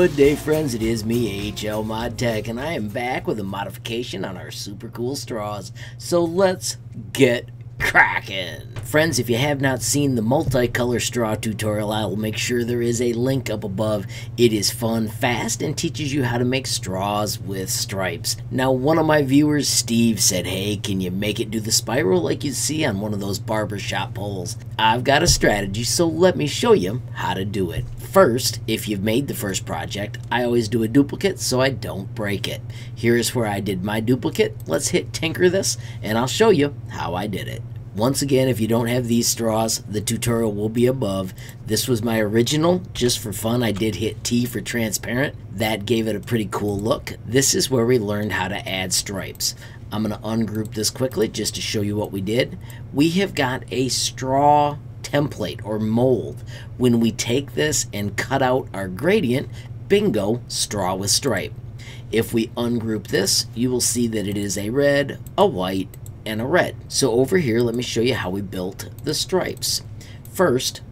Good day, friends. It is me, HL ModTech, and I am back with a modification on our super cool straws. So let's get cracking. Friends, if you have not seen the multicolor straw tutorial, I will make sure there is a link up above. It is fun, fast, and teaches you how to make straws with stripes. Now, one of my viewers, Steve, said, hey, can you make it do the spiral like you see on one of those barbershop poles? I've got a strategy, so let me show you how to do it. First, if you've made the first project, I always do a duplicate so I don't break it. Here's where I did my duplicate. Let's hit tinker this, and I'll show you how I did it. Once again, if you don't have these straws, the tutorial will be above. This was my original. Just for fun, I did hit T for transparent. That gave it a pretty cool look. This is where we learned how to add stripes. I'm going to ungroup this quickly just to show you what we did. We have got a straw template or mold. When we take this and cut out our gradient, bingo, straw with stripe. If we ungroup this, you will see that it is a red, a white, and a red. So over here, let me show you how we built the stripes. First,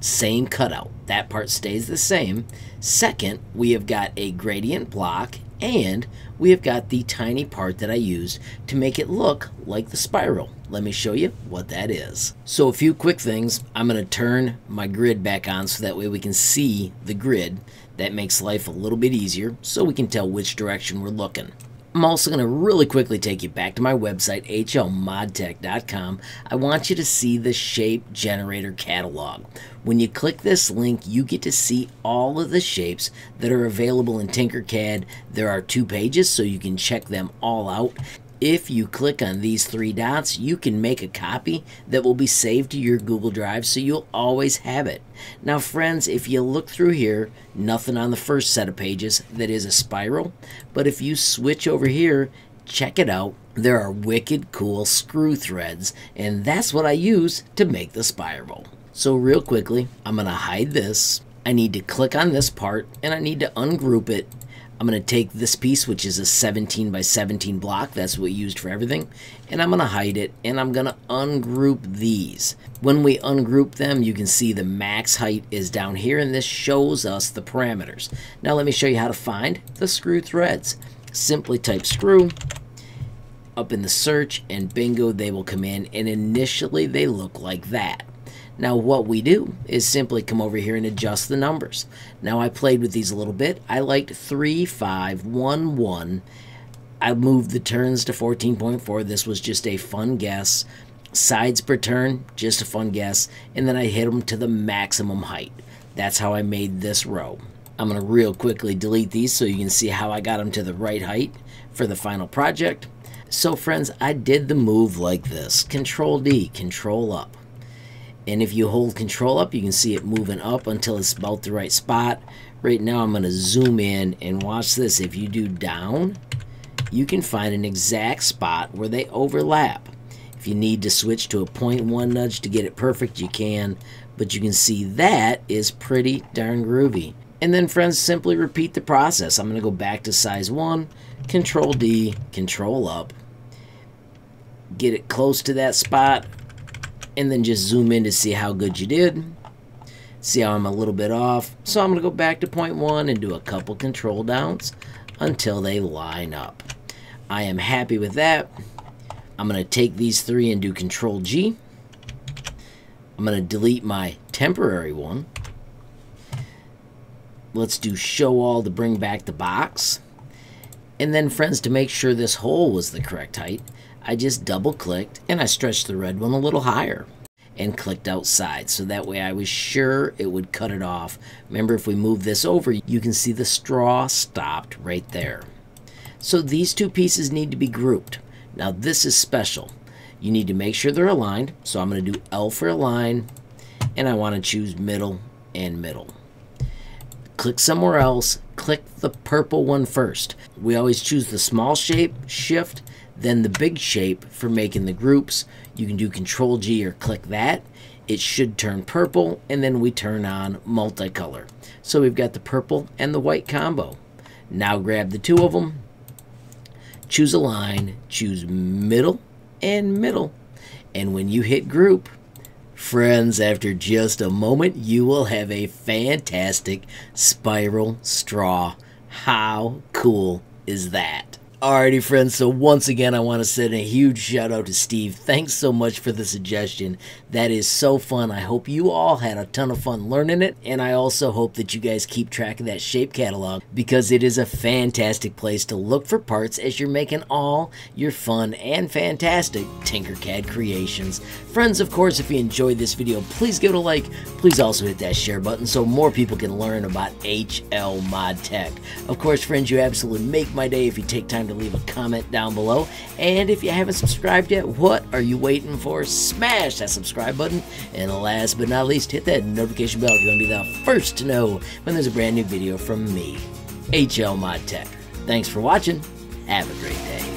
same cutout. That part stays the same. Second, we have got a gradient block, and we have got the tiny part that I used to make it look like the spiral. Let me show you what that is. So a few quick things. I'm going to turn my grid back on so that way we can see the grid. That makes life a little bit easier so we can tell which direction we're looking. I'm also going to really quickly take you back to my website, hlmodtech.com. I want you to see the shape generator catalog. When you click this link, you get to see all of the shapes that are available in Tinkercad. There are 2 pages, so you can check them all out. If you click on these 3 dots, you can make a copy that will be saved to your Google Drive, so you'll always have it. Now, friends, if you look through here, nothing on the first set of pages that is a spiral, but if you switch over here, check it out. There are wicked cool screw threads, and that's what I use to make the spiral. So real quickly, I'm going to hide this. I need to click on this part, and I need to ungroup it. I'm going to take this piece, which is a 17 by 17 block. That's what we used for everything. And I'm going to hide it, and I'm going to ungroup these. When we ungroup them, you can see the max height is down here, and this shows us the parameters. Now let me show you how to find the screw threads. Simply type screw up in the search, and bingo, they will come in. And initially, they look like that. Now what we do is simply come over here and adjust the numbers. Now I played with these a little bit. I liked 3, 5, 1, 1. I moved the turns to 14.4. This was just a fun guess. Sides per turn, just a fun guess. And then I hit them to the maximum height. That's how I made this row. I'm going to real quickly delete these so you can see how I got them to the right height for the final project. So friends, I did the move like this. Control D, Control up. And if you hold Control up, you can see it moving up until it's about the right spot. Right now, I'm going to zoom in and watch this. If you do down, you can find an exact spot where they overlap. If you need to switch to a 0.1 nudge to get it perfect, you can. But you can see that is pretty darn groovy. And then, friends, simply repeat the process. I'm going to go back to size 1, Control D, Control up. Get it close to that spot. And then just zoom in to see how good you did. See how I'm a little bit off. So I'm going to go back to 0.1 and do a couple control downs until they line up. I am happy with that. I'm going to take these 3 and do Control G. I'm going to delete my temporary one. Let's do show all to bring back the box. And then, friends, to make sure this hole was the correct height, I just double-clicked, and I stretched the red one a little higher and clicked outside. So that way I was sure it would cut it off. Remember, if we move this over, you can see the straw stopped right there. So these 2 pieces need to be grouped. Now, this is special. You need to make sure they're aligned. So I'm going to do L for align, and I want to choose middle and middle. Click somewhere else. Click the purple one first. We always choose the small shape, shift, then the big shape for making the groups. You can do Control G or click that. It should turn purple, and then we turn on multicolor. So we've got the purple and the white combo. Now grab the 2 of them, choose a line, choose middle and middle. And when you hit group, Friends, after just a moment, you will have a fantastic spiral straw. How cool is that? Alrighty, friends, so once again, I want to send a huge shout out to Steve. Thanks so much for the suggestion. That is so fun. I hope you all had a ton of fun learning it, and I also hope that you guys keep track of that shape catalog, because it is a fantastic place to look for parts as you're making all your fun and fantastic Tinkercad creations. Friends, of course, if you enjoyed this video, please give it a like. Please also hit that share button so more people can learn about HL ModTech. Of course, friends, you absolutely make my day if you take time to leave a comment down below, and if you haven't subscribed yet, what are you waiting for? Smash that subscribe button, and last but not least, hit that notification bell if you want to be the first to know when there's a brand new video from me, HL ModTech. Thanks for watching. Have a great day.